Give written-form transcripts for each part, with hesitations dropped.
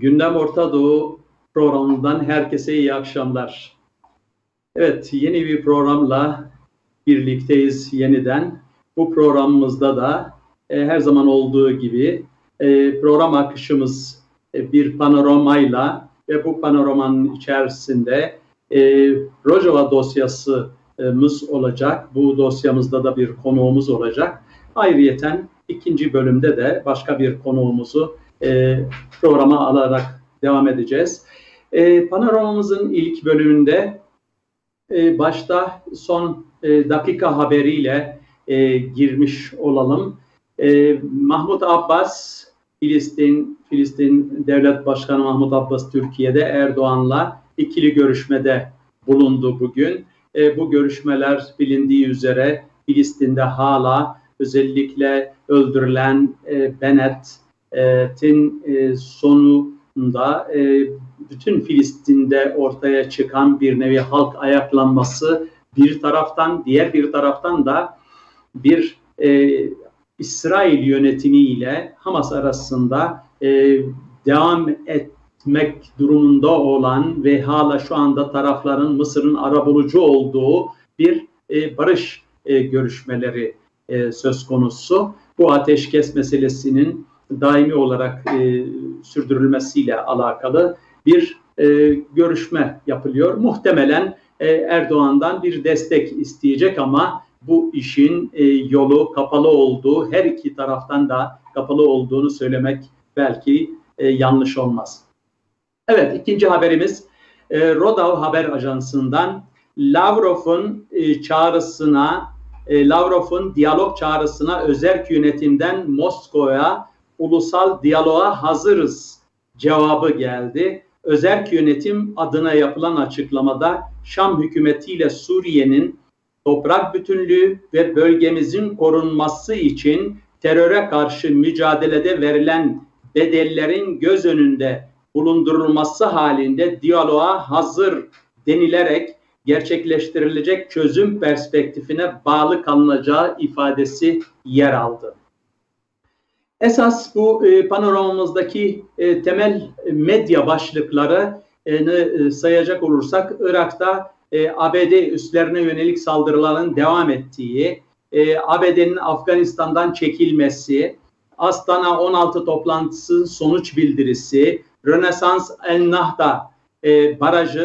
Gündem Orta Doğu programından herkese iyi akşamlar. Evet, yeni bir programla birlikteyiz yeniden. Bu programımızda da her zaman olduğu gibi program akışımız bir panoramayla ve bu panoramanın içerisinde Rojava dosyamız olacak. Bu dosyamızda da bir konuğumuz olacak. Ayrıyeten ikinci bölümde de başka bir konuğumuzu programa alarak devam edeceğiz. Panoramamızın ilk bölümünde başta son dakika haberiyle girmiş olalım. Mahmut Abbas, Filistin Devlet Başkanı Mahmut Abbas Türkiye'de Erdoğan'la ikili görüşmede bulundu bugün. Bu görüşmeler bilindiği üzere Filistin'de hala özellikle öldürülen Bennett'in sonunda bütün Filistin'de ortaya çıkan bir nevi halk ayaklanması bir taraftan, diğer bir taraftan da bir İsrail yönetimiyle Hamas arasında devam etmek durumunda olan ve hala şu anda tarafların Mısır'ın arabulucu olduğu bir barış görüşmeleri söz konusu. Bu ateşkes meselesinin daimi olarak sürdürülmesiyle alakalı bir görüşme yapılıyor. Muhtemelen Erdoğan'dan bir destek isteyecek ama bu işin yolu kapalı olduğu, her iki taraftan da kapalı olduğunu söylemek belki yanlış olmaz. Evet, ikinci haberimiz Rodav Haber Ajansı'ndan Lavrov'un diyalog çağrısına özerk yönetimden Moskova'ya ulusal diyaloğa hazırız cevabı geldi. Özerk yönetim adına yapılan açıklamada Şam hükümetiyle Suriye'nin toprak bütünlüğü ve bölgemizin korunması için teröre karşı mücadelede verilen bedellerin göz önünde bulundurulması halinde diyaloğa hazır denilerek gerçekleştirilecek çözüm perspektifine bağlı kalınacağı ifadesi yer aldı. Esas bu panoramamızdaki temel medya başlıklarını sayacak olursak Irak'ta ABD üslerine yönelik saldırıların devam ettiği, ABD'nin Afganistan'dan çekilmesi, Astana 16 toplantısı sonuç bildirisi, Rönesans Ennahda baraj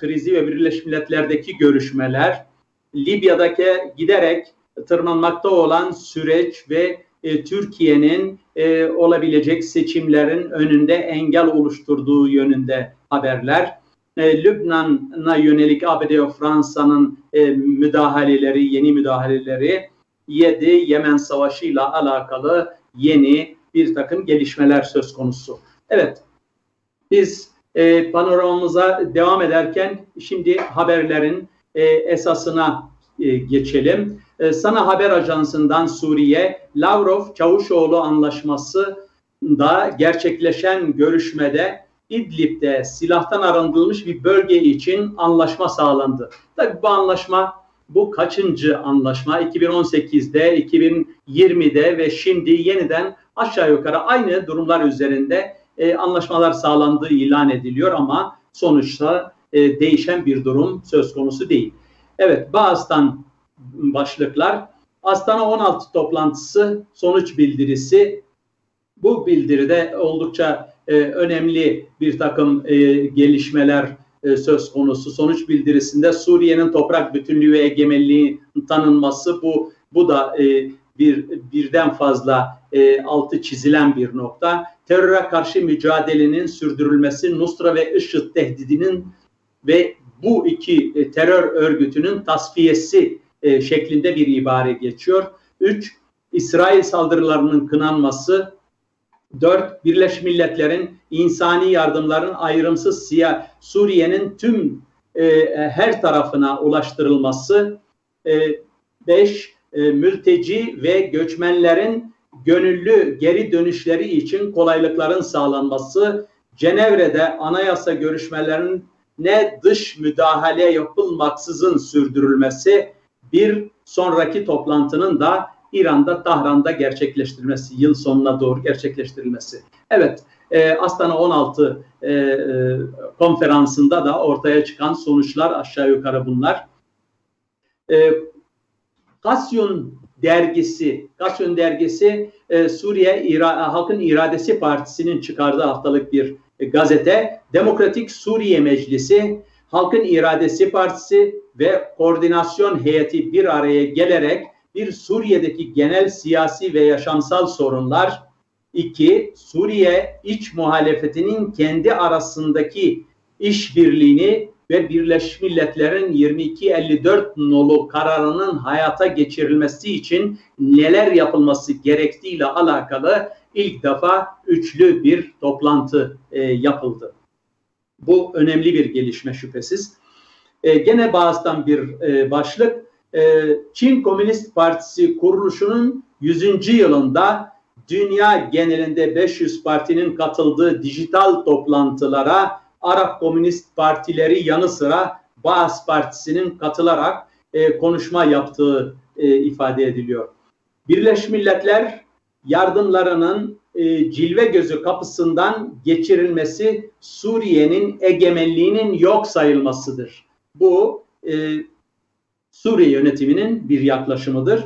krizi ve Birleşmiş Milletler'deki görüşmeler, Libya'daki giderek tırmanmakta olan süreç ve Türkiye'nin olabilecek seçimlerin önünde engel oluşturduğu yönünde haberler, Lübnan'a yönelik ABD ve Fransa'nın yeni müdahaleleri, Yemen Savaşı'yla alakalı yeni bir takım gelişmeler söz konusu. Evet, biz panoramamıza devam ederken şimdi haberlerin esasına geçelim. Sana Haber Ajansı'ndan Suriye, Lavrov-Çavuşoğlu anlaşmasında gerçekleşen görüşmede İdlib'de silahtan arındırılmış bir bölge için anlaşma sağlandı. Tabii bu anlaşma, bu kaçıncı anlaşma? 2018'de, 2020'de ve şimdi yeniden aşağı yukarı aynı durumlar üzerinde anlaşmalar sağlandığı ilan ediliyor ama sonuçta değişen bir durum söz konusu değil. Evet, Bağız'tan başlıklar. Astana 16 toplantısı sonuç bildirisi. Bu bildiride oldukça önemli bir takım gelişmeler söz konusu. Sonuç bildirisinde Suriye'nin toprak bütünlüğü ve egemenliği tanınması, bu da birden fazla altı çizilen bir nokta. Teröre karşı mücadelenin sürdürülmesi, Nusra ve IŞİD tehdidinin ve bu iki terör örgütünün tasfiyesi şeklinde bir ibare geçiyor. 3. İsrail saldırılarının kınanması. 4. Birleşmiş Milletler'in insani yardımların ayrımsız Suriye'nin tüm her tarafına ulaştırılması. 5. Mülteci ve göçmenlerin gönüllü geri dönüşleri için kolaylıkların sağlanması. Cenevre'de anayasa görüşmelerine dış müdahale yapılmaksızın sürdürülmesi. Bir sonraki toplantının da İran'da, Tahran'da gerçekleştirilmesi, yıl sonuna doğru gerçekleştirilmesi. Evet, Astana 16 konferansında da ortaya çıkan sonuçlar aşağı yukarı bunlar. Kasyon dergisi Halkın İradesi Partisi'nin çıkardığı haftalık bir gazete. Demokratik Suriye Meclisi, Halkın İradesi Partisi ve koordinasyon heyeti bir araya gelerek bir Suriye'deki genel siyasi ve yaşamsal sorunlar, 2. Suriye iç muhalefetinin kendi arasındaki işbirliğini ve Birleşmiş Milletler'in 2254 nolu kararının hayata geçirilmesi için neler yapılması gerektiğiyle alakalı ilk defa üçlü bir toplantı yapıldı. Bu önemli bir gelişme şüphesiz. Gene Bağız'dan bir başlık. Çin Komünist Partisi kuruluşunun 100. yılında dünya genelinde 500 partinin katıldığı dijital toplantılara Arap Komünist Partileri yanı sıra Baas Partisi'nin katılarak konuşma yaptığı ifade ediliyor. Birleşmiş Milletler yardımlarının cilve gözü kapısından geçirilmesi Suriye'nin egemenliğinin yok sayılmasıdır. Bu Suriye yönetiminin bir yaklaşımıdır.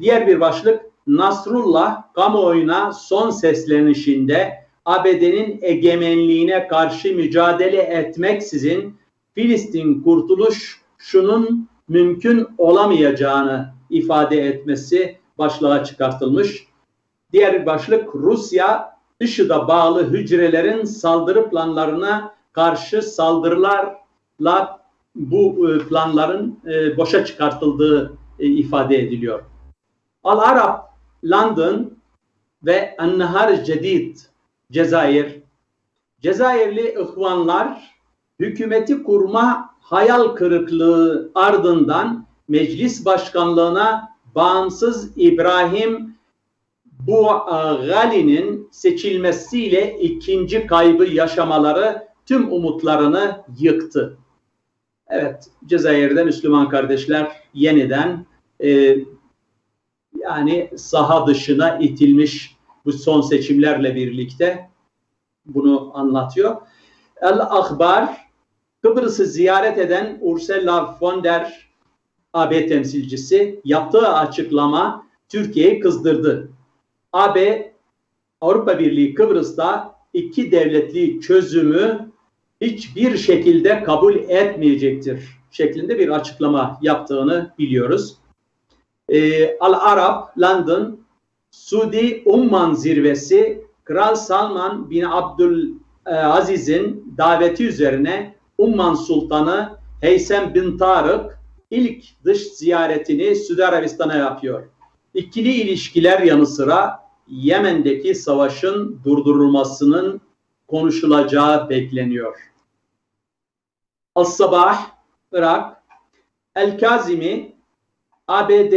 Diğer bir başlık, Nasrullah kamuoyuna son seslenişinde ABD'nin egemenliğine karşı mücadele etmeksizin Filistin kurtuluşunun mümkün olamayacağını ifade etmesi başlığa çıkartılmış. Diğer başlık, Rusya IŞİD'e bağlı hücrelerin saldırı planlarına karşı saldırılarla bu planların boşa çıkartıldığı ifade ediliyor. Al-Arab, London ve Ennehar Cedid, Cezayir. Cezayirli ihvanlar hükümeti kurma hayal kırıklığı ardından meclis başkanlığına bağımsız İbrahim Bouaghali'nin seçilmesiyle ikinci kaybı yaşamaları tüm umutlarını yıktı. Evet, Cezayir'de Müslüman kardeşler yeniden yani saha dışına itilmiş bu son seçimlerle birlikte bunu anlatıyor. El-Ahbar, Kıbrıs'ı ziyaret eden Ursula von der AB temsilcisi, yaptığı açıklama Türkiye'yi kızdırdı. AB, Avrupa Birliği Kıbrıs'ta iki devletli çözümü hiçbir şekilde kabul etmeyecektir şeklinde bir açıklama yaptığını biliyoruz. Al-Arab, London, Suudi Umman zirvesi, Kral Salman bin Abdülaziz'in daveti üzerine Umman Sultanı Heysem bin Tarık ilk dış ziyaretini Suudi Arabistan'a yapıyor. İkili ilişkiler yanı sıra Yemen'deki savaşın durdurulmasının konuşulacağı bekleniyor. Al sabah, Irak, El Kazimi, ABD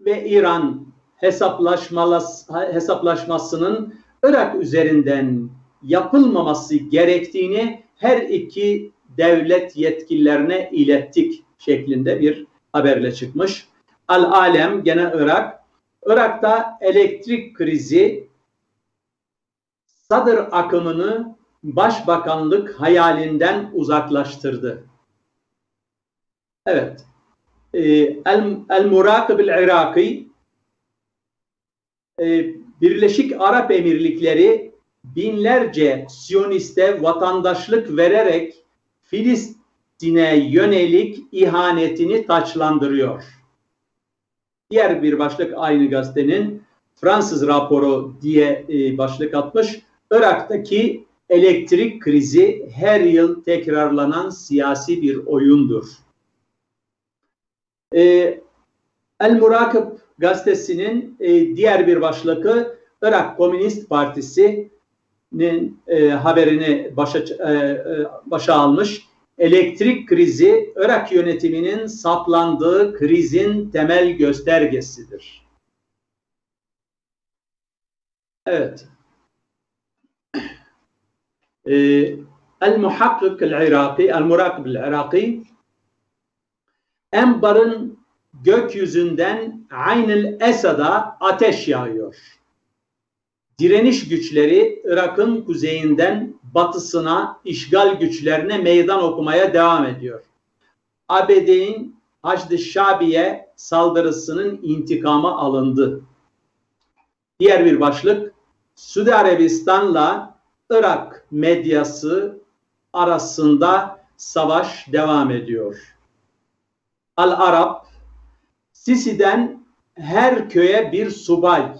ve İran hesaplaşmasının Irak üzerinden yapılmaması gerektiğini her iki devlet yetkililerine ilettik şeklinde bir haberle çıkmış. Al-Alem, gene Irak. Irak'ta elektrik krizi Sadr akımını başbakanlık hayalinden uzaklaştırdı. Evet. El-Muraqib-i Iraki, Birleşik Arap Emirlikleri binlerce Siyoniste vatandaşlık vererek Filistin'e yönelik ihanetini taçlandırıyor. Diğer bir başlık aynı gazetenin Fransız raporu diye başlık atmış. Irak'taki elektrik krizi her yıl tekrarlanan siyasi bir oyundur. El-Murakib gazetesinin diğer bir başlığı Irak Komünist Partisi'nin haberini başa almış. Elektrik krizi Irak yönetiminin saplandığı krizin temel göstergesidir. Evet. El-Muraqib-i Iraki, Enbar'ın gökyüzünden Ayn-el Esad'a ateş yağıyor. direniş güçleri Irak'ın kuzeyinden batısına işgal güçlerine meydan okumaya devam ediyor. ABD'nin Haçlı Şabiye saldırısının intikamı alındı. Diğer bir başlık, Suudi Arabistan'la Irak medyası arasında savaş devam ediyor. Al-Arab, Sisi'den her köye bir subay.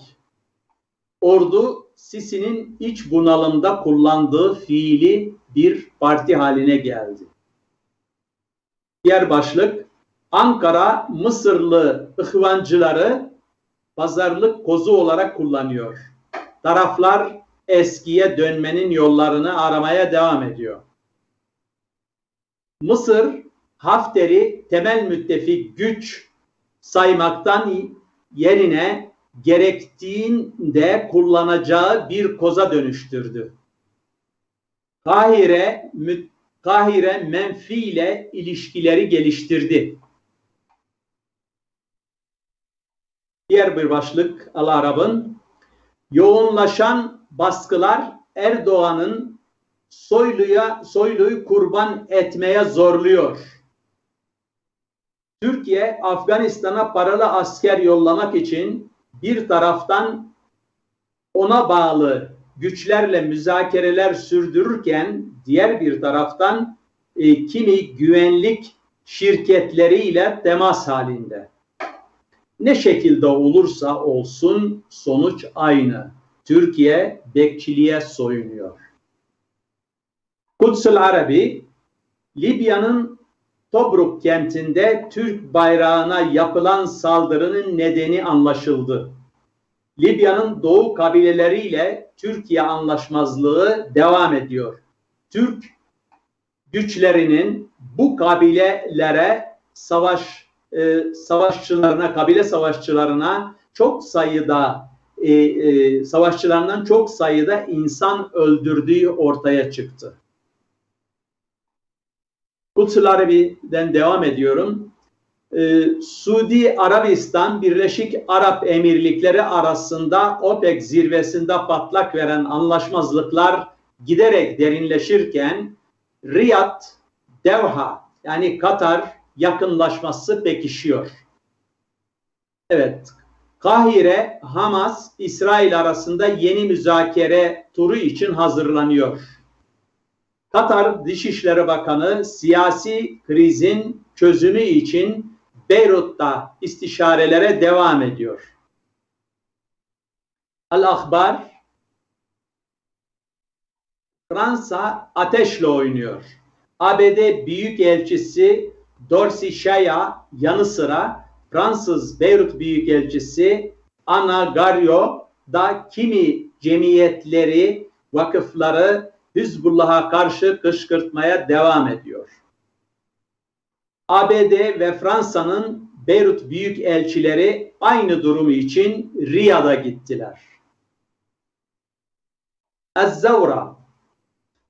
Ordu, Sisi'nin iç bunalımda kullandığı fiili bir parti haline geldi. Diğer başlık, Ankara, Mısırlı ihvancıları pazarlık kozu olarak kullanıyor. Taraflar eskiye dönmenin yollarını aramaya devam ediyor. Mısır, Hafteri temel müttefik güç saymaktan yerine gerektiğinde kullanacağı bir koza dönüştürdü. Kahire Memfi ile ilişkileri geliştirdi. Diğer bir başlık Al-Arab'ın yoğunlaşan baskılar Erdoğan'ın soyluyu kurban etmeye zorluyor. Türkiye, Afganistan'a paralı asker yollamak için bir taraftan ona bağlı güçlerle müzakereler sürdürürken diğer bir taraftan kimi güvenlik şirketleriyle temas halinde. Ne şekilde olursa olsun sonuç aynı. Türkiye bekçiliğe soyunuyor. Kudüs'ül Arabi, Libya'nın Tobruk kentinde Türk bayrağına yapılan saldırının nedeni anlaşıldı. Libya'nın doğu kabileleriyle Türkiye anlaşmazlığı devam ediyor. Türk güçlerinin bu kabilelere kabile savaşçılarına çok sayıda savaşçılarından çok sayıda insan öldürdüğü ortaya çıktı. Kudüs'ül Arabi'den devam ediyorum. Suudi Arabistan, Birleşik Arap Emirlikleri arasında OPEC zirvesinde patlak veren anlaşmazlıklar giderek derinleşirken Riyad, Devha yani Katar yakınlaşması pekişiyor. Evet, Kahire, Hamas, İsrail arasında yeni müzakere turu için hazırlanıyor. Katar Dışişleri Bakanı siyasi krizin çözümü için Beyrut'ta istişarelere devam ediyor. El-Ahbar, Fransa ateşle oynuyor. ABD Büyükelçisi Dorsey Shea yanı sıra Fransız Beyrut Büyükelçisi Ana Garyo da kimi cemiyetleri, vakıfları Hizbullah'a karşı kışkırtmaya devam ediyor. ABD ve Fransa'nın Beyrut Büyükelçileri aynı durumu için Riyad'a gittiler. Ez-Zavra,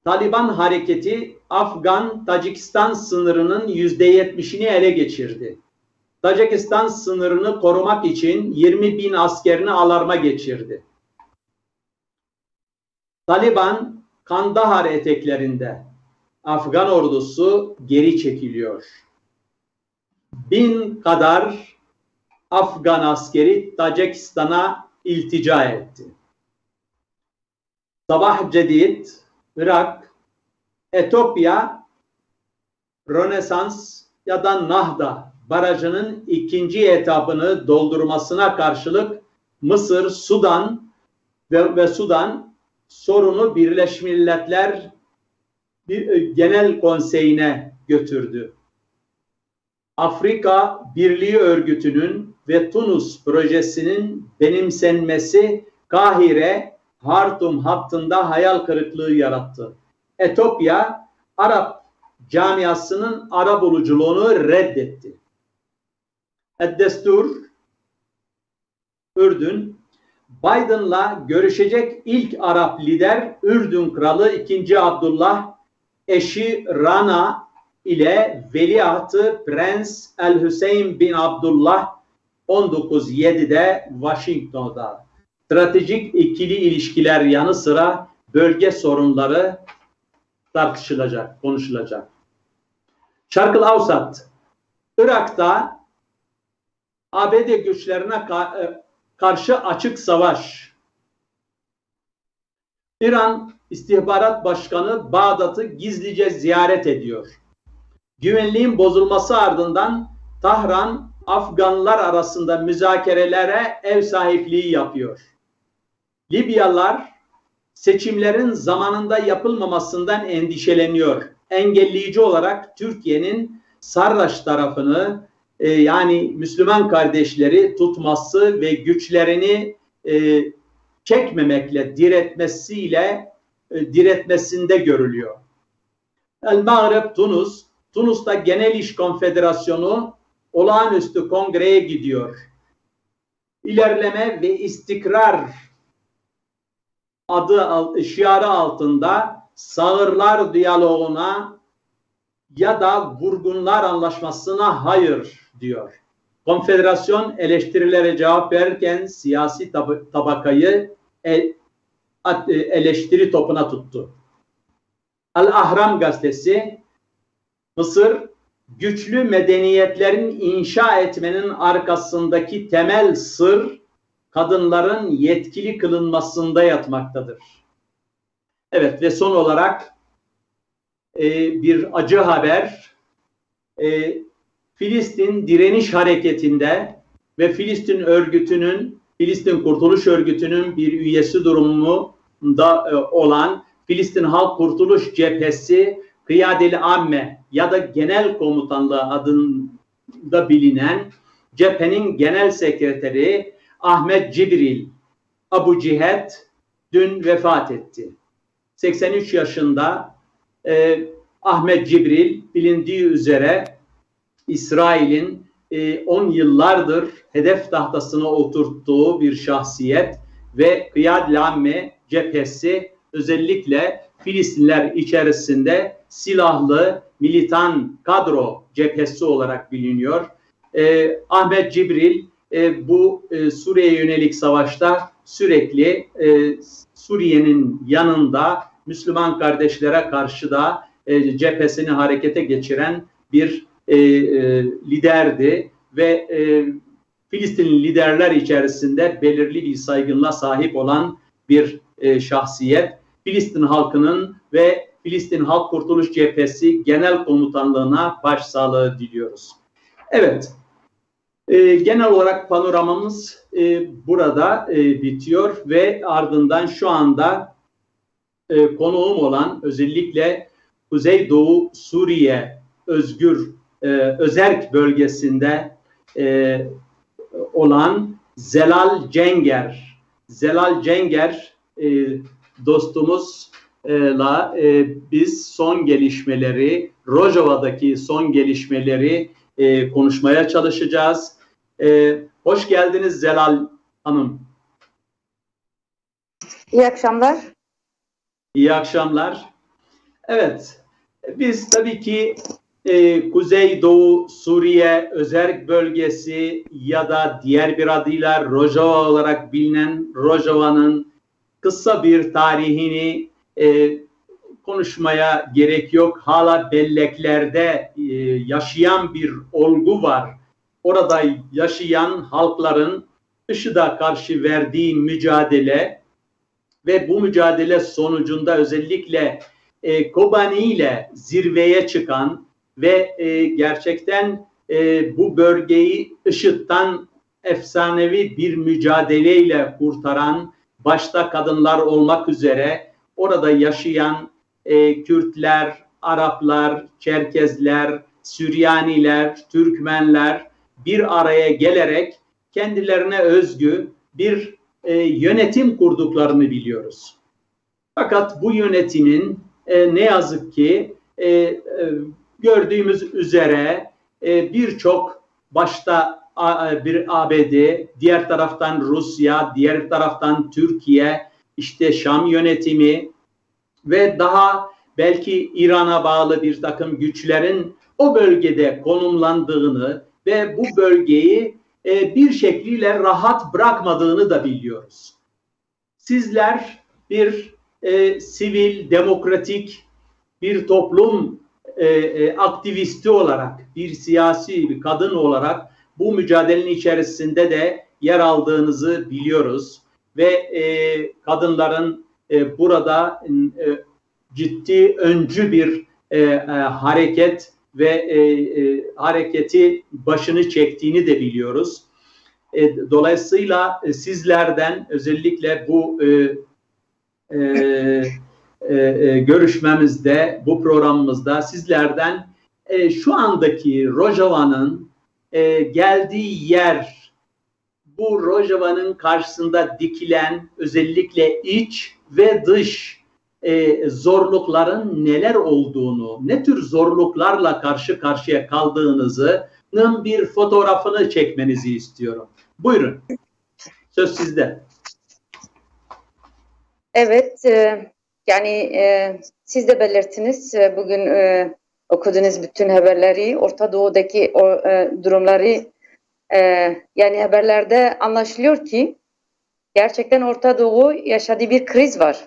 Taliban hareketi Afgan-Tacikistan sınırının %70'ini ele geçirdi. Tacikistan sınırını korumak için 20.000 askerini alarma geçirdi. Taliban, Kandahar eteklerinde Afgan ordusu geri çekiliyor. 1000 kadar Afgan askeri Tacikistan'a iltica etti. Sabah Cedid, Irak, Etiyopya, Rönesans ya da Nahda barajının ikinci etapını doldurmasına karşılık Mısır, Sudan ve Sudan sorunu Birleşmiş Milletler Genel Konseyi'ne götürdü. Afrika Birliği Örgütü'nün ve Tunus projesinin benimsenmesi Kahire, Hartum hattında hayal kırıklığı yarattı. Etiyopya, Arap camiasının ara buluculuğunu reddetti. Eddestur, Ürdün, Biden'la görüşecek ilk Arap lider Ürdün Kralı 2. Abdullah, eşi Rana ile veliahtı Prens El-Hüseyin bin Abdullah 19.7'de Washington'da. stratejik ikili ilişkiler yanı sıra bölge sorunları tartışılacak, konuşulacak. Şarkıl Avsat, Irak'ta ABD güçlerine karşı açık savaş. İran İstihbarat Başkanı Bağdat'ı gizlice ziyaret ediyor. Güvenliğin bozulması ardından Tahran, Afganlar arasında müzakerelere ev sahipliği yapıyor. Libyalılar seçimlerin zamanında yapılmamasından endişeleniyor. Engelleyici olarak Türkiye'nin Sarraç tarafını yani Müslüman kardeşleri tutması ve güçlerini çekmemekle diretmesinde görülüyor. El-Muraqib Tunus, Tunus'ta Genel İş Konfederasyonu olağanüstü kongreye gidiyor. İlerleme ve istikrar adı şiarı altında sağırlar diyaloğuna ya da vurgunlar anlaşmasına hayır diyor. Konfederasyon eleştirilere cevap verirken siyasi tabakayı eleştiri topuna tuttu. Al-Ahram gazetesi, Mısır, güçlü medeniyetlerin inşa etmenin arkasındaki temel sır kadınların yetkili kılınmasında yatmaktadır. Evet ve son olarak bir acı haber. Filistin direniş hareketinde ve Filistin örgütünün, Filistin Kurtuluş Örgütü'nün bir üyesi durumunda olan Filistin Halk Kurtuluş Cephesi, Kıyade-i Amme ya da Genel Komutanlığı adında bilinen cephenin genel sekreteri Ahmet Cibril Abu Cihet dün vefat etti. 83 yaşında Ahmet Cibril bilindiği üzere İsrail'in 10 yıllardır hedef tahtasına oturttuğu bir şahsiyet ve Kıyade-i Amme cephesi özellikle Filistinler içerisinde silahlı militan kadro cephesi olarak biliniyor. Ahmet Cibril bu Suriye'ye yönelik savaşta sürekli Suriye'nin yanında Müslüman kardeşlere karşı da cephesini harekete geçiren bir liderdi ve Filistinli liderler içerisinde belirli bir saygınlığa sahip olan bir şahsiyet. Filistin halkının ve Filistin Halk Kurtuluş Cephesi Genel Komutanlığı'na başsağlığı diliyoruz. Evet, genel olarak panoramamız burada bitiyor ve ardından şu anda konuğum olan özellikle Kuzeydoğu Suriye Özgür Özerk bölgesinde olan Zelal Cenger. Zelal Cenger dostumuzla biz son gelişmeleri, Rojava'daki son gelişmeleri konuşmaya çalışacağız. Hoş geldiniz Zelal Hanım. İyi akşamlar. İyi akşamlar. Evet, biz tabii ki Kuzeydoğu Suriye Özerk Bölgesi ya da diğer bir adıyla Rojava olarak bilinen Rojava'nın kısa bir tarihini konuşmaya gerek yok. Hala belleklerde yaşayan bir olgu var. Orada yaşayan halkların IŞİD'e karşı verdiği mücadele ve bu mücadele sonucunda özellikle Kobani ile zirveye çıkan ve gerçekten bu bölgeyi IŞİD'den efsanevi bir mücadeleyle kurtaran, başta kadınlar olmak üzere orada yaşayan Kürtler, Araplar, Çerkezler, Süryaniler, Türkmenler bir araya gelerek kendilerine özgü bir yönetim kurduklarını biliyoruz. Fakat bu yönetimin ne yazık ki gördüğümüz üzere birçok başta bir ABD, diğer taraftan Rusya, diğer taraftan Türkiye, işte Şam yönetimi ve daha belki İran'a bağlı bir takım güçlerin o bölgede konumlandığını ve bu bölgeyi bir şekliyle rahat bırakmadığını da biliyoruz. sizler bir sivil, demokratik bir toplum aktivisti olarak, bir siyasi bir kadın olarak bu mücadelenin içerisinde de yer aldığınızı biliyoruz. Ve kadınların burada ciddi öncü bir hareket ve hareketi başını çektiğini de biliyoruz. Dolayısıyla sizlerden özellikle bu görüşmemizde, bu programımızda sizlerden şu andaki Rojava'nın geldiği yer, bu Rojava'nın karşısında dikilen özellikle iç ve dış zorlukların neler olduğunu, ne tür zorluklarla karşı karşıya kaldığınızın bir fotoğrafını çekmenizi istiyorum. Buyurun. Söz sizde. Evet, yani siz de belirttiniz. Bugün okudunuz bütün haberleri, Orta Doğu'daki durumları. Yani haberlerde anlaşılıyor ki gerçekten Orta Doğu yaşadığı bir kriz var.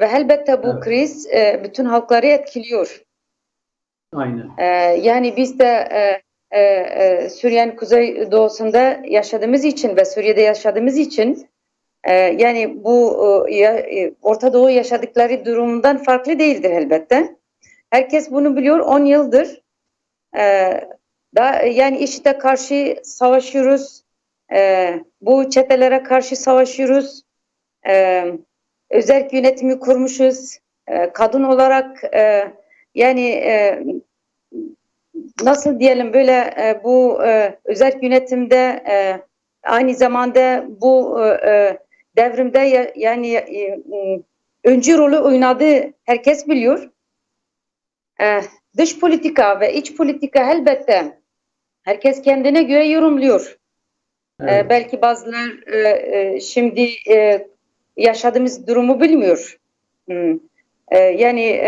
Ve elbette bu kriz bütün halkları etkiliyor. Aynen. Yani biz de Suriye'nin kuzey doğusunda yaşadığımız için ve Suriye'de yaşadığımız için yani bu Orta Doğu yaşadıkları durumdan farklı değildir elbette. Herkes bunu biliyor. 10 yıldır yani IŞİD'e karşı savaşıyoruz. Bu çetelere karşı savaşıyoruz. Özerk yönetimi kurmuşuz. Kadın olarak yani nasıl diyelim böyle bu özerk yönetimde aynı zamanda bu devrimde yani öncü rolü oynadığı herkes biliyor. Dış politika ve iç politika elbette herkes kendine göre yorumluyor. Evet. Belki bazılar şimdi yaşadığımız durumu bilmiyor. Yani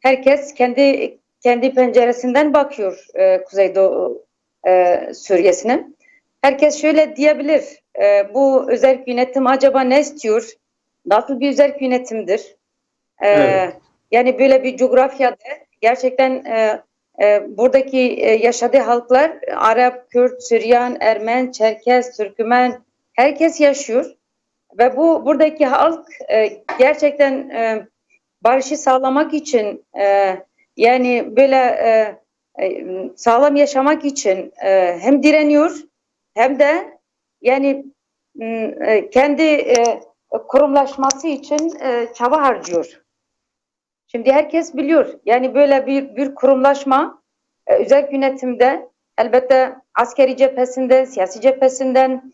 herkes kendi penceresinden bakıyor Kuzeydoğu Suriye'sine. Herkes şöyle diyebilir, bu özerk yönetim acaba ne istiyor? Nasıl bir özerk yönetimdir? Evet. Yani böyle bir coğrafyada gerçekten buradaki yaşadığı halklar Arap, Kürt, Süryan, Ermen, Çerkez, Türkmen herkes yaşıyor. Ve bu buradaki halk gerçekten barışı sağlamak için yani böyle sağlam yaşamak için hem direniyor hem de yani kendi kurumlaşması için çaba harcıyor. Şimdi herkes biliyor yani böyle bir kurumlaşma özel yönetimde elbette askeri cephesinden, siyasi cephesinden,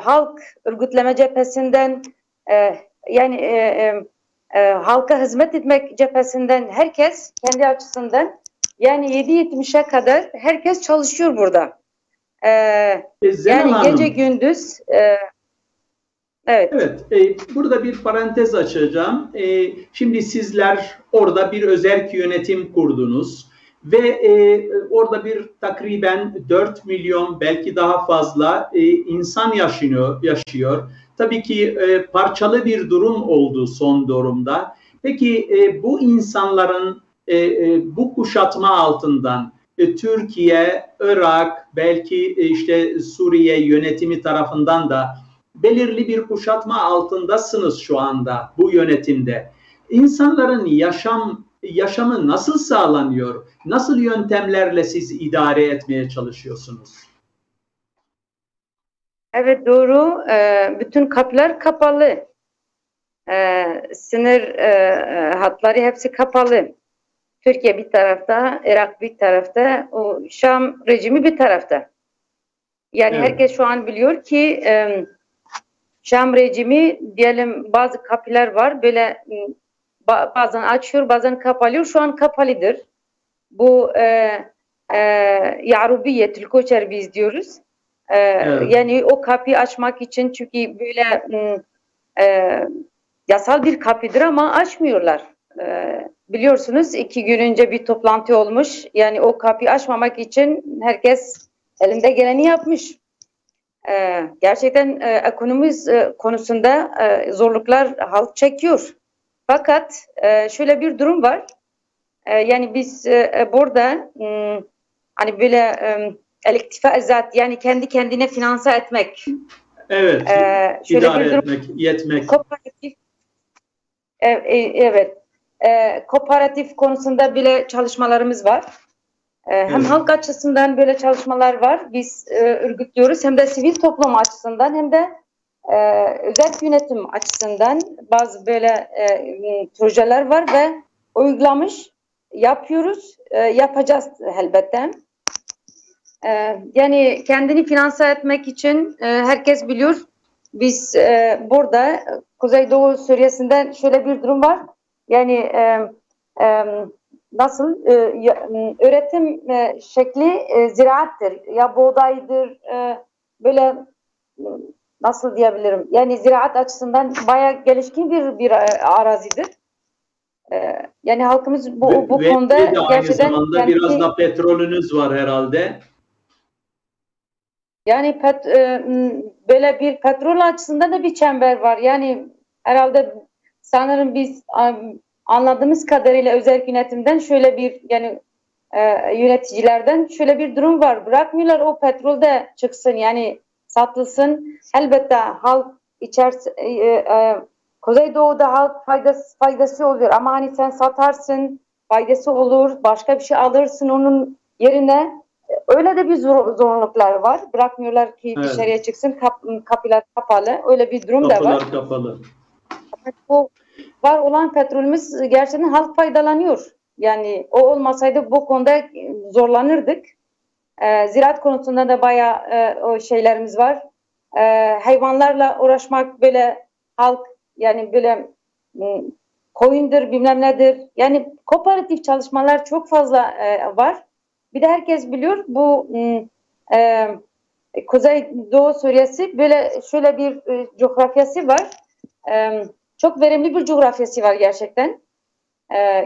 halk örgütleme cephesinden yani halka hizmet etmek cephesinden herkes kendi açısından yani 7-70'e kadar herkes çalışıyor burada. Yani Hanım, gece gündüz evet. Evet, burada bir parantez açacağım. Şimdi sizler orada bir özerk yönetim kurdunuz ve orada bir takriben 4 milyon belki daha fazla insan yaşıyor. Tabii ki parçalı bir durum oldu son durumda. Peki bu insanların bu kuşatma altından Türkiye, Irak, belki işte Suriye yönetimi tarafından da belirli bir kuşatma altındasınız şu anda bu yönetimde. İnsanların yaşamı nasıl sağlanıyor? Nasıl yöntemlerle siz idare etmeye çalışıyorsunuz? Evet doğru. Bütün kapılar kapalı. Sınır hatları hepsi kapalı. Türkiye bir tarafta, Irak bir tarafta, o Şam rejimi bir tarafta. Yani evet. Herkes şu an biliyor ki Şam rejimi diyelim bazı kapılar var böyle bazen açıyor bazen kapalıyor. Şu an kapalıdır. Bu Yarubiyetül Koçer biz diyoruz. Evet. Yani o kapıyı açmak için çünkü böyle yasal bir kapıdır ama açmıyorlar. Biliyorsunuz 2 gün önce bir toplantı olmuş. Yani o kapıyı açmamak için herkes elinde geleni yapmış. Gerçekten ekonomi konusunda zorluklar halk çekiyor. Fakat şöyle bir durum var. Yani biz burada hani böyle el-iktifa zat, yani kendi kendine finanse etmek. Evet. Şöyle idare bir durum, etmek, yetmek. Kooperatif, evet. Kooperatif konusunda bile çalışmalarımız var. Hem evet, halk açısından böyle çalışmalar var. Biz örgütlüyoruz. Hem de sivil toplum açısından hem de özel yönetim açısından bazı böyle projeler var ve uygulamış, yapıyoruz. Yapacağız elbette. Yani kendini finanse etmek için herkes biliyor. Biz burada Kuzeydoğu Suriye'sinde şöyle bir durum var. Yani nasıl öğretim şekli ziraattir. Ya buğdaydır, böyle nasıl diyebilirim? Yani ziraat açısından bayağı gelişkin bir arazidir. Yani halkımız bu konuda gerçekten... biraz da petrolünüz var herhalde. Yani böyle bir petrol açısından da bir çember var. Yani herhalde sanırım biz anladığımız kadarıyla özel yönetimden şöyle bir, yani yöneticilerden şöyle bir durum var. Bırakmıyorlar o petrol de çıksın, yani satılsın. Elbette halk içerisinde Kuzeydoğu'da halk faydası oluyor ama hani sen satarsın, faydası olur, başka bir şey alırsın onun yerine. Öyle de bir zorluklar var. Bırakmıyorlar ki evet, dışarıya çıksın. Kapılar kapalı. Öyle bir durum da var. Kapılar kapalı. Bu var olan petrolümüz gerçekten halk faydalanıyor. Yani o olmasaydı bu konuda zorlanırdık. Ziraat konusunda da bayağı o şeylerimiz var. Hayvanlarla uğraşmak böyle halk, yani böyle koyundur bilmem nedir. Yani kooperatif çalışmalar çok fazla var. Bir de herkes biliyor bu Kuzeydoğu Suriye'si böyle şöyle bir coğrafyası var. Çok verimli bir coğrafyası var gerçekten.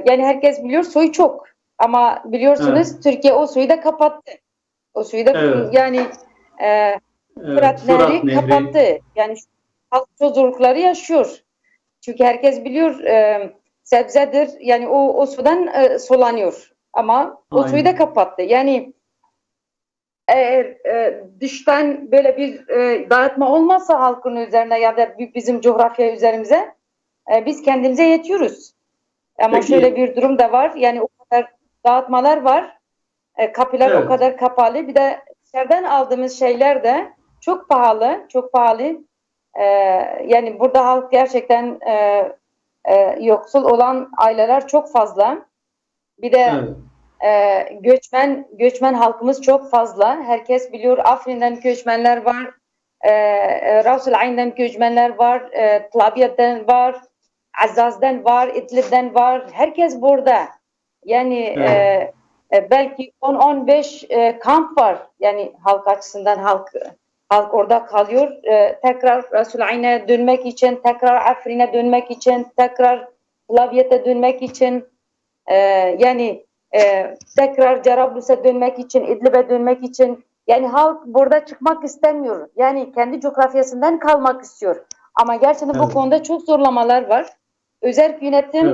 Yani herkes biliyor suyu çok. Ama biliyorsunuz evet, Türkiye o suyu da kapattı. O suyu da evet, yani Fırat Nehri kapattı. Yani halk zorlukları yaşıyor. Çünkü herkes biliyor sebzedir. Yani o sudan sulanıyor. Ama aynen, o suyu da kapattı. Yani eğer dıştan böyle bir dağıtma olmazsa halkın üzerine ya da bizim coğrafya üzerimize biz kendimize yetiyoruz. Ama peki, şöyle bir durum da var. Yani o kadar dağıtmalar var. Kapılar evet, o kadar kapalı. Bir de dışarıdan aldığımız şeyler de çok pahalı. Çok pahalı. Yani burada halk gerçekten yoksul olan aileler çok fazla. Bir de evet, göçmen halkımız çok fazla. Herkes biliyor Afrin'den göçmenler var, Ras-ül Ayn'den göçmenler var, Tlabiyat'tan var, Azaz'dan var, İdlib'den var. Herkes burada. Yani evet, belki 10-15 kamp var. Yani halk açısından halk orada kalıyor. Tekrar Ras-ül Ayn'a dönmek için, tekrar Afrin'e dönmek için, tekrar Tlabiyat'a dönmek için. Yani tekrar Cerablus'a dönmek için, İdlib'e dönmek için, yani halk burada çıkmak istemiyor. Yani kendi coğrafyasından kalmak istiyor. Ama gerçekten evet, bu konuda çok zorlamalar var. Özel yönetim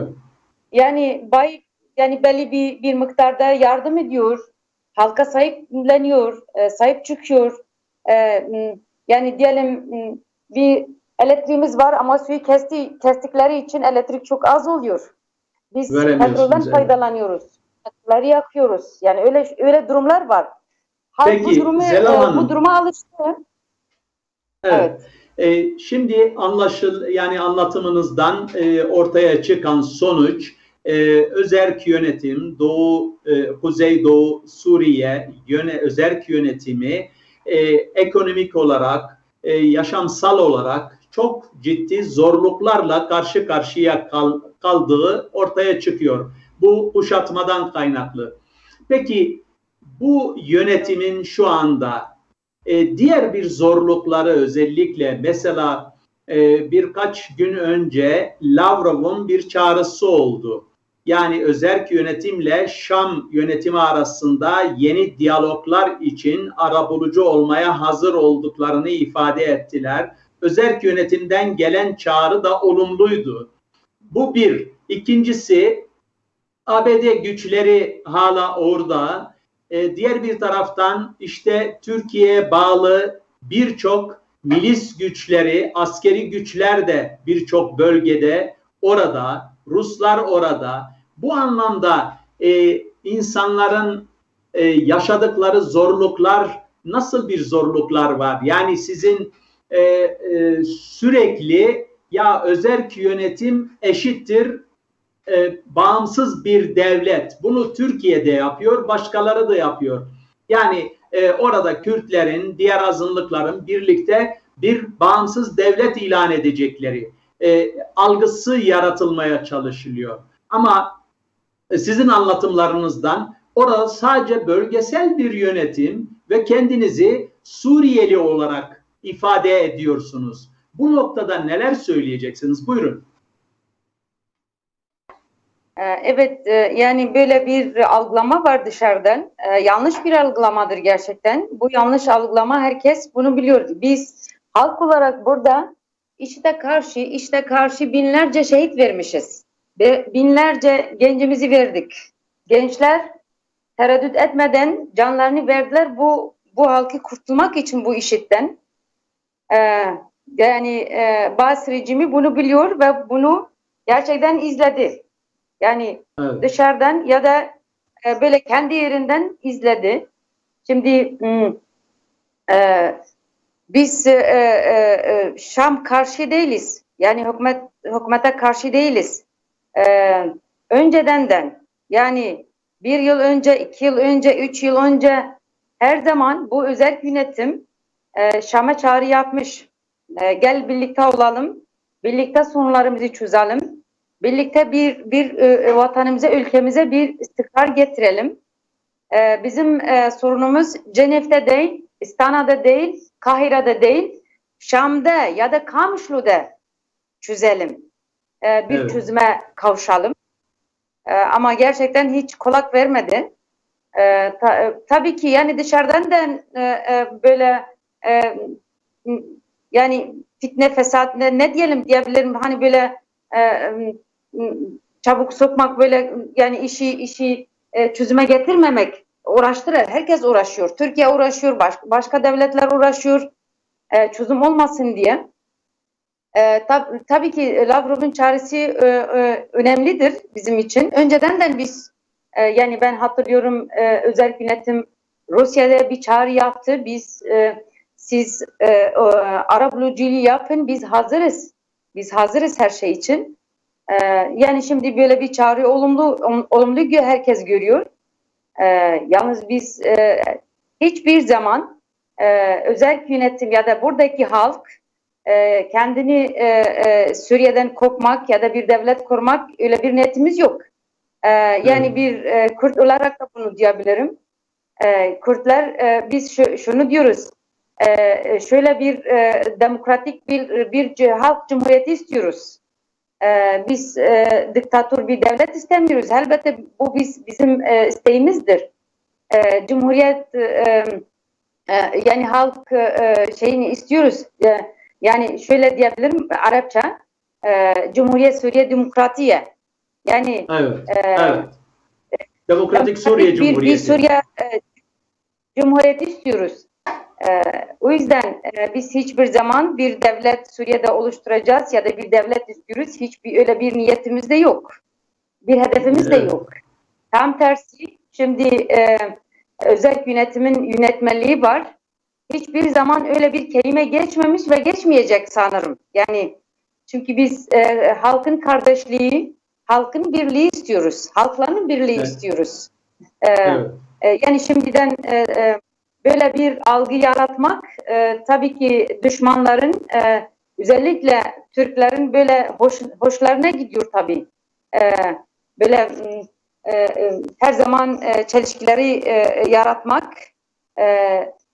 evet, yani belli bir miktarda yardım ediyor. Halka sahipleniyor, sahip çıkıyor. Yani diyelim bir elektriğimiz var ama suyu kestikleri için elektrik çok az oluyor. Biz petrolden faydalanıyoruz. Petrolleri yakıyoruz. Yani öyle durumlar var. Halk peki, bu duruma alıştı. Evet. Şimdi yani anlatımınızdan ortaya çıkan sonuç özerk yönetim, Kuzeydoğu Suriye özerk yönetimi ekonomik olarak, yaşamsal olarak çok ciddi zorluklarla karşı karşıya kaldığı ortaya çıkıyor. Bu kuşatmadan kaynaklı. Peki bu yönetimin şu anda diğer bir zorlukları, özellikle mesela birkaç gün önce Lavrov'un bir çağrısı oldu. yani özerk yönetimle Şam yönetimi arasında yeni diyaloglar için arabulucu olmaya hazır olduklarını ifade ettiler. Özerk yönetimden gelen çağrı da olumluydu. Bu bir. İkincisi, ABD güçleri hala orada. Diğer bir taraftan işte Türkiye'ye bağlı birçok milis güçleri, askeri güçler de birçok bölgede orada, Ruslar orada. Bu anlamda insanların yaşadıkları zorluklar, nasıl bir zorluklar var? Yani sizin sürekli ya özerk yönetim eşittir bağımsız bir devlet. Bunu Türkiye'de yapıyor, başkaları da yapıyor. Yani orada Kürtlerin, diğer azınlıkların birlikte bir bağımsız devlet ilan edecekleri algısı yaratılmaya çalışılıyor. Ama sizin anlatımlarınızdan orada sadece bölgesel bir yönetim ve kendinizi Suriyeli olarak ifade ediyorsunuz. Bu noktada neler söyleyeceksiniz? Buyurun. Evet, yani böyle bir algılama var dışarıdan. Yanlış bir algılamadır gerçekten. Bu yanlış algılama, herkes bunu biliyordu. Biz halk olarak burada işte karşı binlerce şehit vermişiz. Binlerce gencimizi verdik. Gençler tereddüt etmeden canlarını verdiler bu halkı kurtulmak için, bu IŞİD'den. Yani Bas rejimi bunu biliyor ve bunu gerçekten izledi. Yani evet, dışarıdan ya da böyle kendi yerinden izledi. Şimdi biz Şam karşı değiliz. Yani hükümete karşı değiliz. Önceden yani 1 yıl önce, 2 yıl önce, 3 yıl önce her zaman bu özerk yönetim Şam'a çağrı yapmış. Gel birlikte olalım, birlikte sorunlarımızı çözelim. Birlikte bir vatanımıza, ülkemize bir istikrar getirelim. Bizim sorunumuz Cenev'de değil, İstana'da değil, Kahire'de değil, Şam'da ya da Kamışlı'da çözelim. Bir evet, çözüme kavuşalım. Ama gerçekten hiç kulak vermedi. Tabii ki yani dışarıdan da böyle yani fitne, fesat ne diyelim diyebilirim. Hani böyle çabuk sokmak, böyle yani işi çözüme getirmemek, uğraştırır. Herkes uğraşıyor. Türkiye uğraşıyor, başka devletler uğraşıyor çözüm olmasın diye. Tabii ki Lavrov'un çaresi önemlidir bizim için. Önceden de biz yani ben hatırlıyorum, özel yönetim Rusya'da bir çağrı yaptı. Biz siz arabuluculuğu yapın, biz hazırız. Biz hazırız her şey için. Yani şimdi böyle bir çağrı olumlu herkes görüyor. Yalnız biz hiçbir zaman özerk yönetim ya da buradaki halk kendini Suriye'den kopmak ya da bir devlet kurmak, öyle bir niyetimiz yok. Yani bir Kürt olarak da bunu diyebilirim. Kürtler biz şunu diyoruz. Şöyle bir demokratik bir halk cumhuriyeti istiyoruz. Biz diktatör bir devlet istemiyoruz. Elbette bu bizim isteğimizdir. Cumhuriyet yani halk şeyini istiyoruz. Yani şöyle diyebilirim Arapça. Cumhuriyet Suriye Demokratiye. Yani evet, evet. Demokratik Suriye Cumhuriyeti. Bir Suriye Cumhuriyeti istiyoruz. O yüzden biz hiçbir zaman bir devlet Suriye'de oluşturacağız ya da bir devlet istiyoruz. Hiçbir öyle bir niyetimiz de yok. Bir hedefimiz de yok. Tam tersi, şimdi özel yönetimin yönetmeliği var. Hiçbir zaman öyle bir kelime geçmemiş ve geçmeyecek sanırım. Yani çünkü biz halkın kardeşliği, halkın birliği istiyoruz. Halkların birliği istiyoruz. Yani şimdiden böyle bir algı yaratmak tabii ki düşmanların özellikle Türklerin böyle hoşlarına gidiyor tabii. Böyle her zaman çelişkileri yaratmak,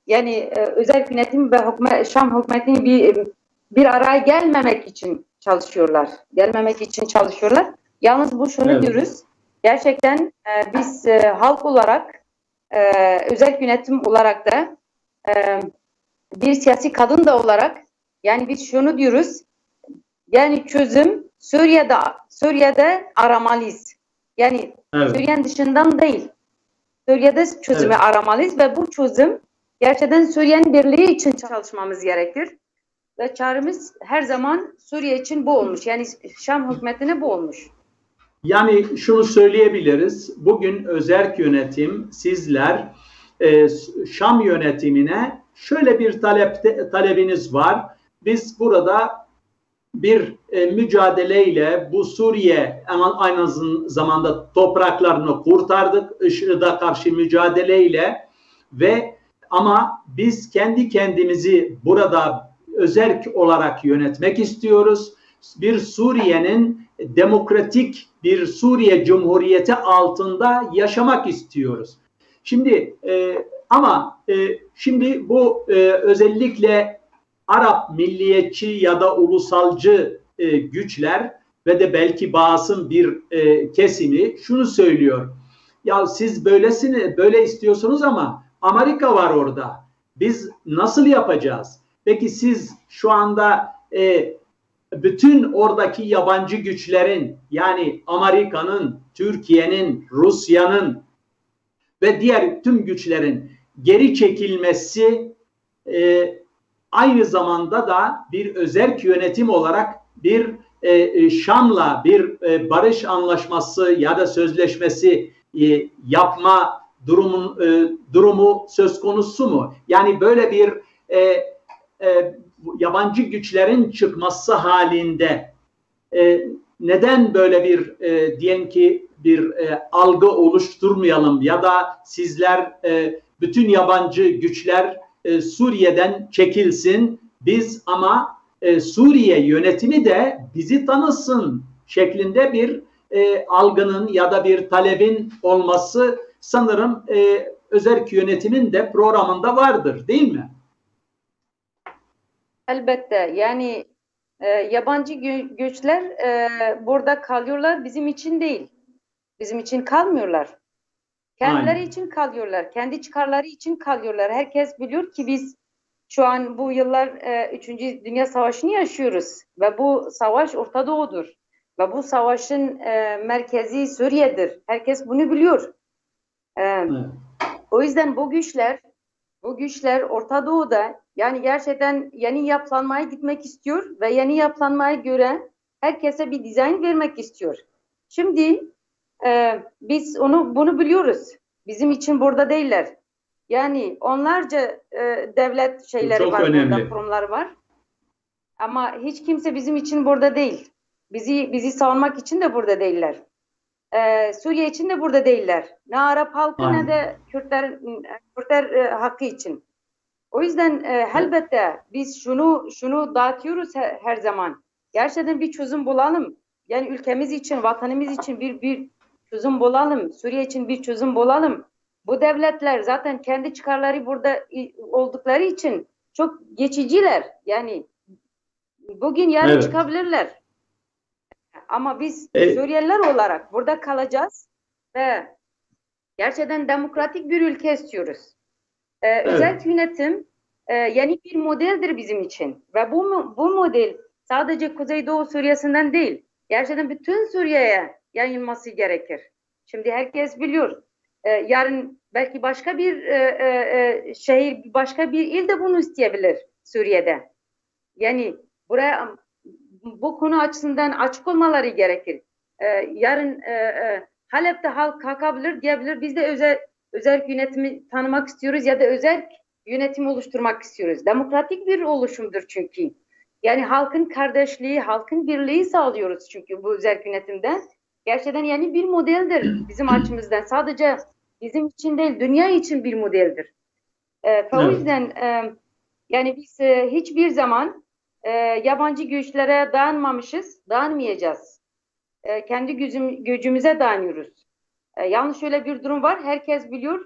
yani özel yönetim ve Şam hükümetini bir araya gelmemek için çalışıyorlar. Yalnız bu şunu diyoruz. Gerçekten biz halk olarak, özel yönetim olarak da bir siyasi kadın da olarak, yani biz şunu diyoruz, yani çözüm Suriye'de aramalıyız. Yani evet. Suriye'nin dışından değil. Suriye'de çözümü evet. aramalıyız ve bu çözüm gerçekten Suriye'nin birliği için çalışmamız gerekir. Ve çağrımız her zaman Suriye için bu olmuş. Yani Şam hükümetine bu olmuş. Yani şunu söyleyebiliriz. Bugün özerk yönetim, sizler Şam yönetimine şöyle bir talebiniz var. Biz burada bir mücadeleyle bu Suriye aynı zamanda topraklarını kurtardık. IŞİD'e karşı mücadeleyle ve ama biz kendi kendimizi burada özerk olarak yönetmek istiyoruz. Bir Suriye'nin demokratik bir Suriye Cumhuriyeti altında yaşamak istiyoruz. Şimdi şimdi bu özellikle Arap milliyetçi ya da ulusalcı güçler ve de belki Baas'ın bir kesimi şunu söylüyor. Ya siz böyle istiyorsunuz ama Amerika var orada. Biz nasıl yapacağız? Peki siz şu anda bütün oradaki yabancı güçlerin, yani Amerika'nın, Türkiye'nin, Rusya'nın ve diğer tüm güçlerin geri çekilmesi aynı zamanda da bir özerk yönetim olarak bir Şam'la bir barış anlaşması ya da sözleşmesi yapma durumu söz konusu mu? Yani böyle bir yabancı güçlerin çıkması halinde neden böyle bir diyelim ki bir algı oluşturmayalım ya da sizler bütün yabancı güçler Suriye'den çekilsin, biz ama Suriye yönetimi de bizi tanısın şeklinde bir algının ya da bir talebin olması sanırım özerk yönetimin de programında vardır, değil mi? Elbette. Yani yabancı güçler burada kalıyorlar, bizim için değil. Bizim için kalmıyorlar. Kendileri Aynen. için kalıyorlar. Kendi çıkarları için kalıyorlar. Herkes biliyor ki biz şu an bu yıllar 3. Dünya Savaşı'nı yaşıyoruz. Ve bu savaş Orta Doğu'dur. Ve bu savaşın merkezi Suriye'dir. Herkes bunu biliyor. O yüzden bu güçler Orta Doğu'da yani gerçekten yeni yapılanmaya gitmek istiyor ve yeni yapılanmaya göre herkese bir dizayn vermek istiyor. Şimdi biz bunu biliyoruz. Bizim için burada değiller. Yani onlarca devlet şeyleri çok var, önemli. Kurumlar var. Ama hiç kimse bizim için burada değil. Bizi savunmak için de burada değiller. Suriye için de burada değiller. Ne Arap halkı Aynen. ne de Kürtler hakkı için. O yüzden elbette biz şunu dağıtıyoruz her zaman. Gerçekten bir çözüm bulalım. Yani ülkemiz için, vatanımız için bir çözüm bulalım. Suriye için bir çözüm bulalım. Bu devletler zaten kendi çıkarları burada oldukları için çok geçiciler. Yani bugün yarın evet. çıkabilirler. Ama biz Suriyeliler olarak burada kalacağız ve gerçekten demokratik bir ülke istiyoruz. Evet. Özel yönetim yani bir modeldir bizim için. Ve bu model sadece Kuzeydoğu Suriye'sinden değil, gerçekten bütün Suriye'ye yayılması gerekir. Şimdi herkes biliyor. Yarın belki başka bir şehir, başka bir il de bunu isteyebilir Suriye'de. Yani buraya... Bu konu açısından açık olmaları gerekir. Yarın Halep'te halk kalkabilir, diyebilir. Biz de özel yönetimi tanımak istiyoruz ya da özel yönetimi oluşturmak istiyoruz. Demokratik bir oluşumdur çünkü. Yani halkın kardeşliği, halkın birliği sağlıyoruz çünkü bu özel yönetimden. Gerçekten yani bir modeldir bizim açımızdan. Sadece bizim için değil, dünya için bir modeldir. O yüzden yani biz hiçbir zaman yabancı güçlere dayanmamışız, dayanmayacağız. Kendi gücümüze dayanıyoruz. Yalnız şöyle bir durum var, herkes biliyor.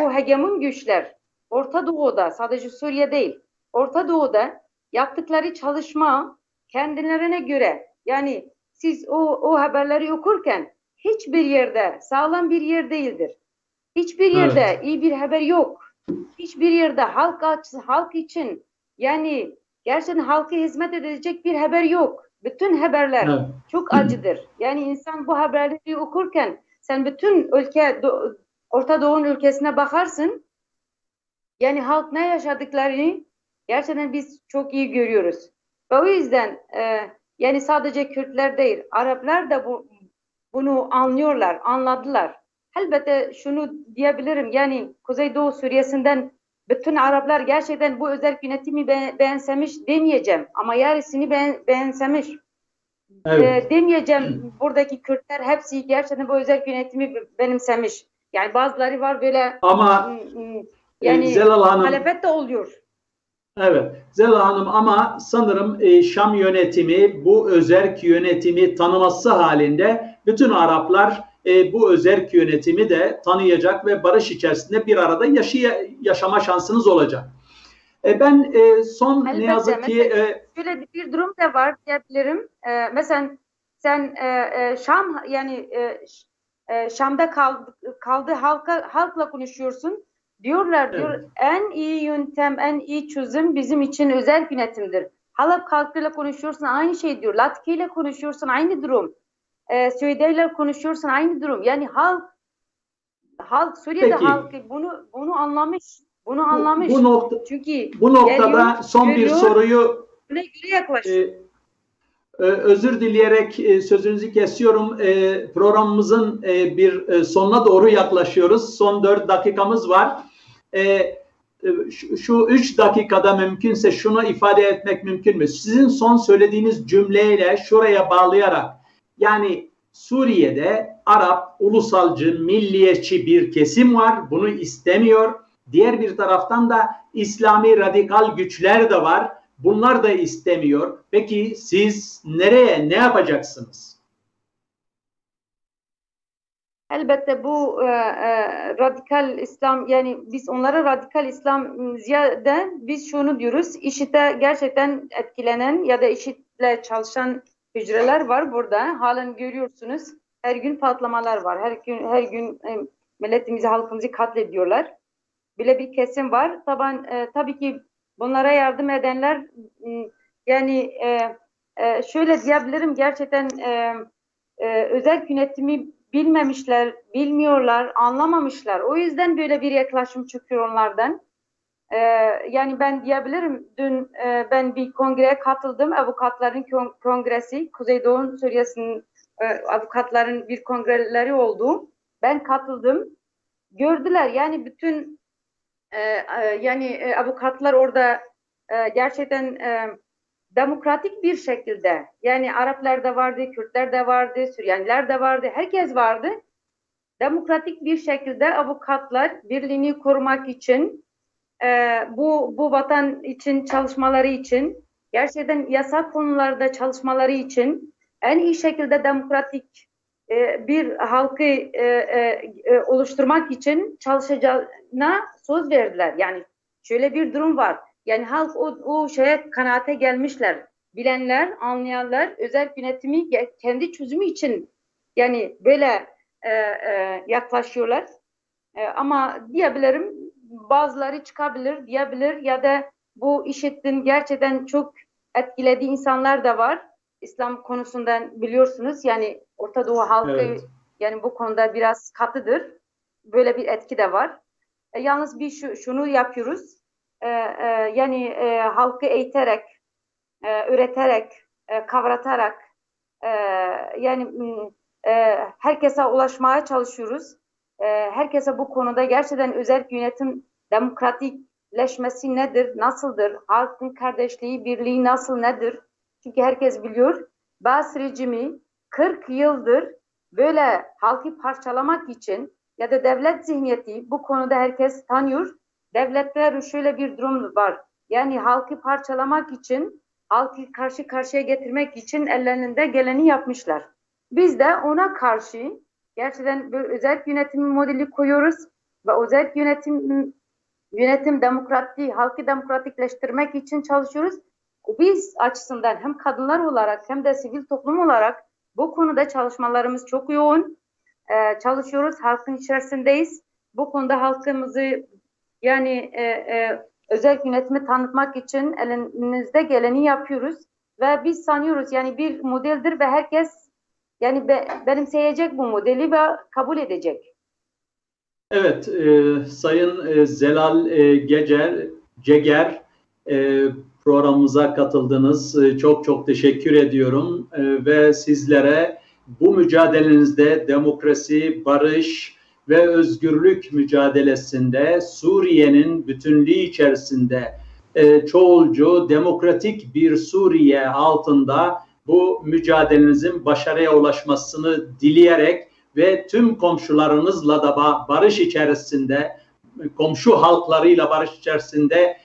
Bu hegemon güçler Orta Doğu'da, sadece Suriye değil, Orta Doğu'da yaptıkları çalışma kendilerine göre. Yani siz o haberleri okurken hiçbir yerde sağlam bir yer değildir. Hiçbir yerde iyi bir haber yok. Hiçbir yerde halk için, yani gerçekten halka hizmet edecek bir haber yok. Bütün haberler çok acıdır. Yani insan bu haberleri okurken, sen bütün ülke, Orta Doğu'nun ülkesine bakarsın, yani halk ne yaşadıklarını gerçekten biz çok iyi görüyoruz. Ve o yüzden yani sadece Kürtler değil, Araplar da bunu anlıyorlar, anladılar. Elbette şunu diyebilirim, yani Kuzeydoğu Suriye'sinden bütün Araplar gerçekten bu özel yönetimi benzemiş demeyeceğim. Ama yarısını benzemiş. Evet. Demeyeceğim, buradaki Kürtler hepsi gerçekten bu özel yönetimi benimsemiş. Yani bazıları var böyle, ama yani muhalefet de oluyor. Evet Zela Hanım, ama sanırım Şam yönetimi bu özerk yönetimi tanıması halinde bütün Araplar bu özerk yönetimi de tanıyacak ve barış içerisinde bir arada yaşama şansınız olacak. Ben son elbette, ne yazık ki... şöyle bir durum da var diyebilirim. Mesela sen Şam, yani Şam'da kaldığı halkla konuşuyorsun. Diyorlar, diyor, en iyi yöntem, en iyi çözüm bizim için özel yönetimdir. Halk halkıyla konuşuyorsun, aynı şey diyor. Latki ile konuşuyorsun, aynı durum. Suriye ile konuşuyorsun, aynı durum. Yani halk Suriye'de halkı bunu anlamış. Çünkü bu noktada geliyor, son görüyor, bir soruyu özür dileyerek sözünüzü kesiyorum. Programımızın bir sonuna doğru yaklaşıyoruz. Son 4 dakikamız var. Şu 3 dakikada mümkünse şunu ifade etmek mümkün mü? Sizin son söylediğiniz cümleyle şuraya bağlayarak, yani Suriye'de Arap, ulusalcı, milliyetçi bir kesim var. Bunu istemiyor. Diğer bir taraftan da İslami radikal güçler de var. Bunlar da istemiyor. Peki siz nereye, ne yapacaksınız? Elbette bu radikal İslam, yani biz onlara radikal İslam ziyade biz şunu diyoruz. IŞİD'e gerçekten etkilenen ya da IŞİD'le çalışan hücreler var burada. Halen görüyorsunuz. Her gün patlamalar var. Her gün milletimizi, halkımızı katlediyorlar. Bile bir kesim var. Tabii ki bunlara yardım edenler, yani şöyle diyebilirim, gerçekten özel yönetimi bilmemişler, bilmiyorlar, anlamamışlar. O yüzden böyle bir yaklaşım çıkıyor onlardan. Yani ben diyebilirim, dün ben bir kongreye katıldım, avukatların kongresi, Kuzeydoğu Suriye'sinin avukatların bir kongreleri oldu. Ben katıldım, gördüler yani bütün... yani avukatlar orada gerçekten demokratik bir şekilde, yani Araplar da vardı, Kürtler de vardı, Süryaniler de vardı, herkes vardı. Demokratik bir şekilde avukatlar birliğini korumak için, bu vatan için çalışmaları için, gerçekten yasak konularda çalışmaları için en iyi şekilde demokratik bir halkı oluşturmak için çalışacağına söz verdiler. Yani şöyle bir durum var. Yani halk o şeye, kanaate gelmişler. Bilenler, anlayanlar özel yönetimi kendi çözümü için, yani böyle yaklaşıyorlar. Ama diyebilirim, bazıları çıkabilir diyebilir, ya da bu IŞİD'in gerçekten çok etkilediği insanlar da var. İslam konusundan biliyorsunuz, yani Orta Doğu halkı yani bu konuda biraz katıdır. Böyle bir etki de var. Yalnız bir şunu yapıyoruz. Yani halkı eğiterek, öğreterek, kavratarak, yani herkese ulaşmaya çalışıyoruz. Herkese bu konuda gerçekten özel yönetim demokratikleşmesi nedir, nasıldır? Halkın kardeşliği, birliği nasıl, nedir? Çünkü herkes biliyor, Bas rejimi 40 yıldır böyle halkı parçalamak için, ya da devlet zihniyeti, bu konuda herkes tanıyor. Devletler, şöyle bir durum var. Yani halkı parçalamak için, halkı karşı karşıya getirmek için ellerinde geleni yapmışlar. Biz de ona karşı gerçekten böyle özel yönetim modeli koyuyoruz ve özel yönetim demokratik, halkı demokratikleştirmek için çalışıyoruz. Biz açısından hem kadınlar olarak hem de sivil toplum olarak bu konuda çalışmalarımız çok yoğun. çalışıyoruz. Halkın içerisindeyiz. Bu konuda halkımızı yani özel yönetimi tanıtmak için elimizde geleni yapıyoruz. Ve biz sanıyoruz yani bir modeldir ve herkes yani benimseyecek bu modeli ve kabul edecek. Evet, Sayın Zelal Ceger programımıza katıldınız. Çok çok teşekkür ediyorum ve sizlere bu mücadelenizde demokrasi, barış ve özgürlük mücadelesinde Suriye'nin bütünlüğü içerisinde çoğulcu, demokratik bir Suriye altında bu mücadelenizin başarıya ulaşmasını dileyerek ve tüm komşularınızla da barış içerisinde, komşu halklarıyla barış içerisinde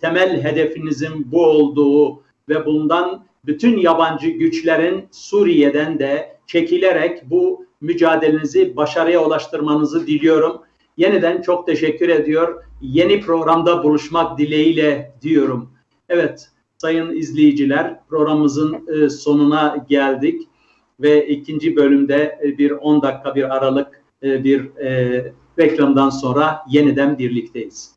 temel hedefinizin bu olduğu ve bundan bütün yabancı güçlerin Suriye'den de çekilerek bu mücadelenizi başarıya ulaştırmanızı diliyorum. Yeniden çok teşekkür ediyor. Yeni programda buluşmak dileğiyle diyorum. Evet sayın izleyiciler, programımızın sonuna geldik ve ikinci bölümde bir 10 dakika bir aralık bir reklamdan sonra yeniden birlikteyiz.